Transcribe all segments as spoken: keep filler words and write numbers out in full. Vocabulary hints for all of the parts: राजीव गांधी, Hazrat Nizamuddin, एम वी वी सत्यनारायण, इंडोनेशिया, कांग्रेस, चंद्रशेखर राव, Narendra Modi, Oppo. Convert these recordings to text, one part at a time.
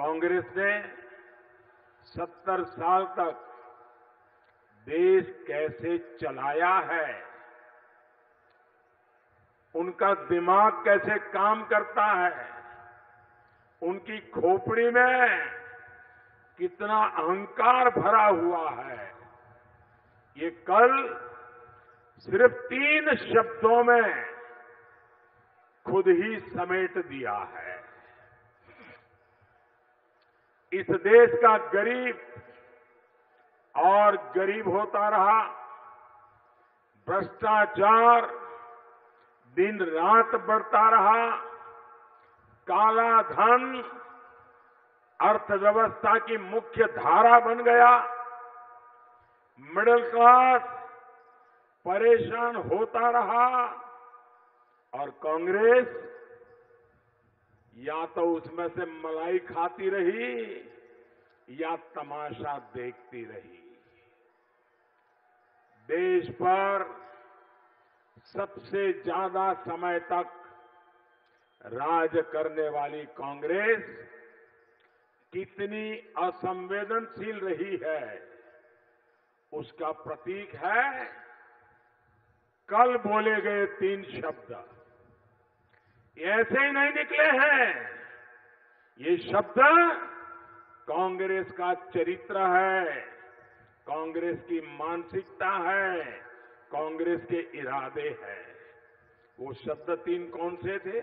कांग्रेस ने सत्तर साल तक देश कैसे चलाया है, उनका दिमाग कैसे काम करता है, उनकी खोपड़ी में कितना अहंकार भरा हुआ है, ये कल सिर्फ तीन शब्दों में खुद ही समेट दिया है। इस देश का गरीब और गरीब होता रहा, भ्रष्टाचार दिन रात बढ़ता रहा, काला धन अर्थव्यवस्था की मुख्य धारा बन गया, मिडिल क्लास परेशान होता रहा और कांग्रेस या तो उसमें से मलाई खाती रही या तमाशा देखती रही। देश पर सबसे ज्यादा समय तक राज करने वाली कांग्रेस कितनी असंवेदनशील रही है, उसका प्रतीक है कल बोले गए तीन शब्द। ऐसे ही नहीं निकले हैं, ये शब्द कांग्रेस का चरित्र है, कांग्रेस की मानसिकता है, कांग्रेस के इरादे हैं। वो शब्द तीन कौन से थे?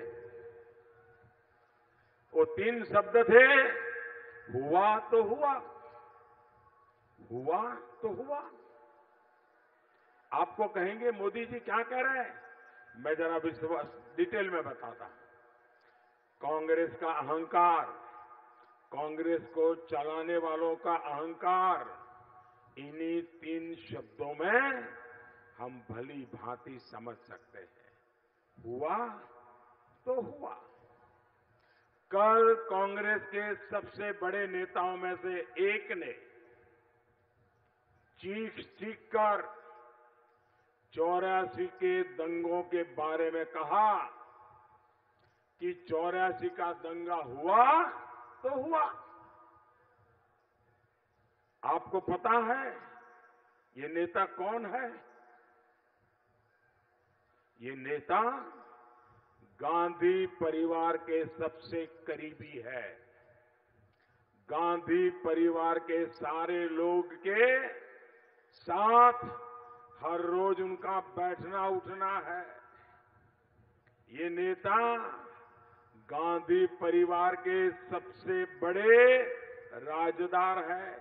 वो तीन शब्द थे हुआ तो हुआ, हुआ तो हुआ। आपको कहेंगे मोदी जी क्या कह रहे हैं, मैं जरा विश्वास डिटेल में बताता हूं। कांग्रेस का अहंकार, कांग्रेस को चलाने वालों का अहंकार, इन्हीं तीन शब्दों में हम भली भांति समझ सकते हैं। हुआ तो हुआ। कल कांग्रेस के सबसे बड़े नेताओं में से एक ने चीख चीख कर चौरासी के दंगों के बारे में कहा कि चौरासी का दंगा हुआ तो हुआ। आपको पता है ये नेता कौन है? ये नेता गांधी परिवार के सबसे करीबी है, गांधी परिवार के सारे लोग के साथ हर रोज उनका बैठना उठना है। ये नेता गांधी परिवार के सबसे बड़े राजदार है,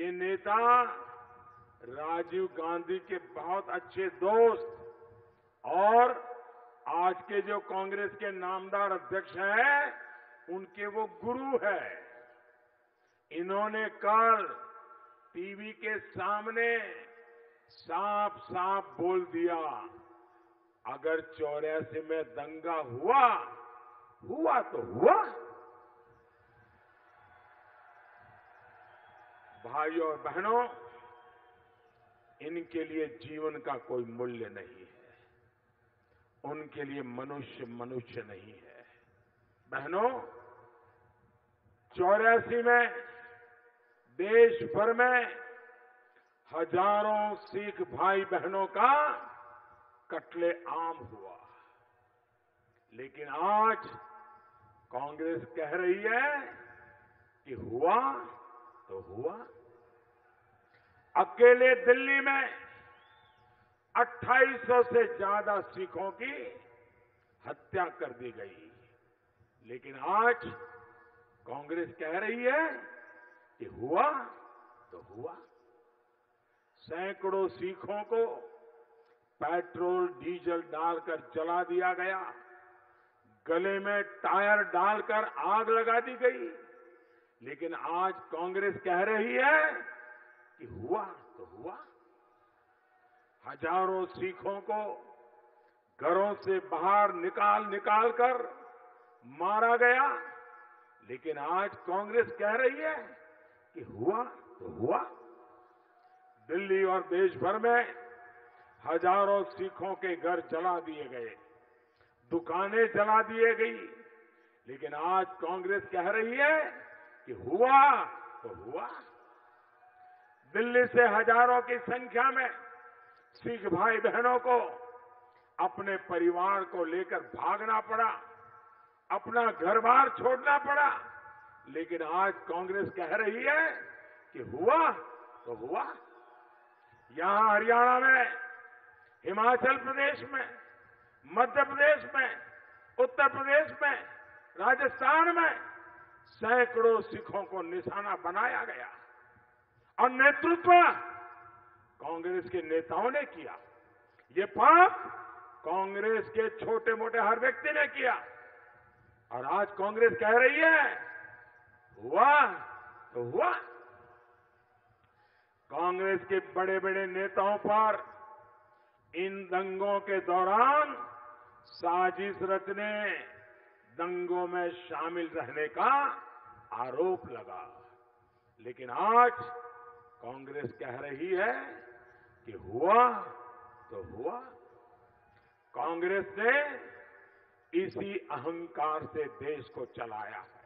ये नेता राजीव गांधी के बहुत अच्छे दोस्त और आज के जो कांग्रेस के नामदार अध्यक्ष हैं उनके वो गुरु है। इन्होंने कल टीवी के सामने साफ साफ बोल दिया, अगर चौरासी में दंगा हुआ, हुआ तो हुआ। भाइयों और बहनों, इनके लिए जीवन का कोई मूल्य नहीं है, उनके लिए मनुष्य मनुष्य नहीं है। बहनों, चौरासी में देश भर में हजारों सिख भाई बहनों का कत्लेआम हुआ, लेकिन आज कांग्रेस कह रही है कि हुआ तो हुआ। अकेले दिल्ली में अट्ठाईस सौ से ज्यादा सिखों की हत्या कर दी गई, लेकिन आज कांग्रेस कह रही है कि हुआ तो हुआ। सैकड़ों सिखों को पेट्रोल डीजल डालकर जला दिया गया, गले में टायर डालकर आग लगा दी गई, लेकिन आज कांग्रेस कह रही है कि हुआ तो हुआ। हजारों सिखों को घरों से बाहर निकाल निकाल कर मारा गया, लेकिन आज कांग्रेस कह रही है कि हुआ तो हुआ। दिल्ली और देश भर में हजारों सिखों के घर जला दिए गए, दुकानें जला दिए गई, लेकिन आज कांग्रेस कह रही है कि हुआ तो हुआ। दिल्ली से हजारों की संख्या में सिख भाई बहनों को अपने परिवार को लेकर भागना पड़ा, अपना घर-बार छोड़ना पड़ा, लेकिन आज कांग्रेस कह रही है कि हुआ तो हुआ। यहां हरियाणा में, हिमाचल प्रदेश में, मध्य प्रदेश में, उत्तर प्रदेश में, राजस्थान में सैकड़ों सिखों को निशाना बनाया गया और नेतृत्व कांग्रेस के नेताओं ने किया। ये पाप कांग्रेस के छोटे मोटे हर व्यक्ति ने किया और आज कांग्रेस कह रही है हुआ तो हुआ। कांग्रेस के बड़े बड़े नेताओं पर इन दंगों के दौरान साजिश रचने, दंगों में शामिल रहने का आरोप लगा, लेकिन आज कांग्रेस कह रही है कि हुआ तो हुआ। कांग्रेस ने इसी अहंकार से देश को चलाया है।